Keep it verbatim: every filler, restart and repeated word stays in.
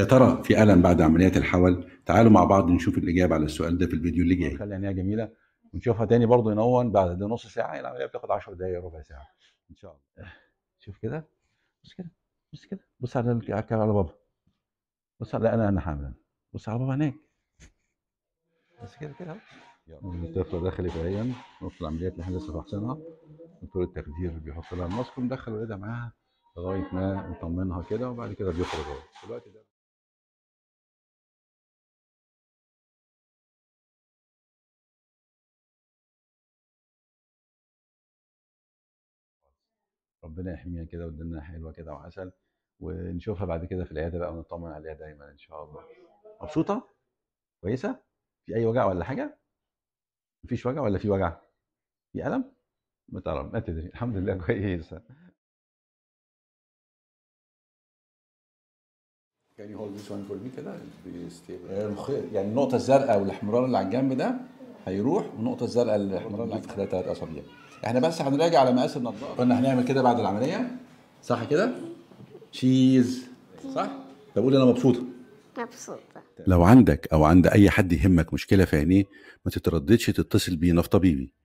يا ترى في ألم بعد عملية الحول؟ تعالوا مع بعض نشوف الإجابة على السؤال ده في الفيديو اللي جاي. خلي عينيها جميلة ونشوفها تاني برضه ينون بعد دي نص ساعة. العملية بتاخد عشر دقايق ربع ساعة إن شاء الله. شوف كده، بص كده، بص كده، بص على على بابا. بص على أنا أنا حامل. بص على بابا هناك. بس كده كده أهو. الطفل داخل إبراهيم نص العمليات اللي إحنا لسه فاحصينها. دكتور التخدير بيحط لها الماسك ومدخل ولادها معاها لغاية ما نطمنها كده، وبعد كده بيخرج أهو. دلوقتي ده ربنا يحميها كده ويدينا حلوه كده وعسل، ونشوفها بعد كده في العياده بقى ونطمن عليها دايما ان شاء الله. مبسوطه؟ كويسه؟ في اي وجع ولا حاجه؟ مفيش وجع ولا في وجع؟ في الم؟ ما تعرف ما تدري. الحمد لله كويسه. كان يهولد ذيس وان فور مي كده يعني النقطه الزرقاء والحمراء اللي على الجنب ده هيروح، والنقطه الزرقاء الحمراء اللي في خلال ثلاث اصابع. احنا بس هنراجع على مقاس النضاره. قلنا هنعمل كده بعد العمليه صح كده؟ تشيز صح؟ طب قول انا مبسوطه. مبسوطه. لو عندك او عند اي حد يهمك مشكله في عينيه ما تترددش تتصل بينا في طبيبي.